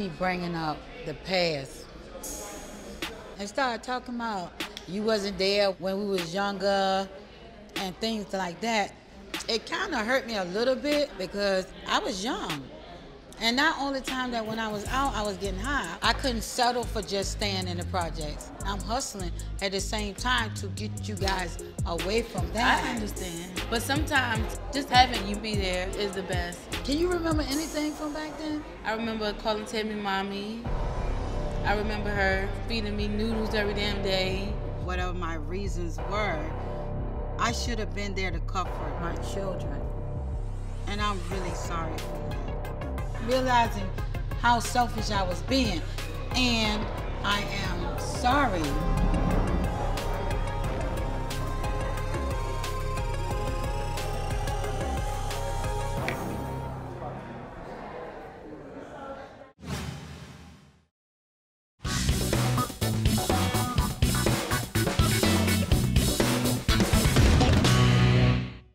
keep bringing up the past and start talking about you wasn't there when we was younger and things like that. It kind of hurt me a little bit because I was young. And not only time that when I was out, I was getting high. I couldn't settle for just staying in the projects. I'm hustling at the same time to get you guys away from that. I understand. But sometimes just having you be there is the best. Can you remember anything from back then? I remember calling Tammy mommy. I remember her feeding me noodles every damn day. Whatever my reasons were, I should have been there to comfort my children. And I'm really sorry for that. Realizing how selfish I was being, and I am sorry.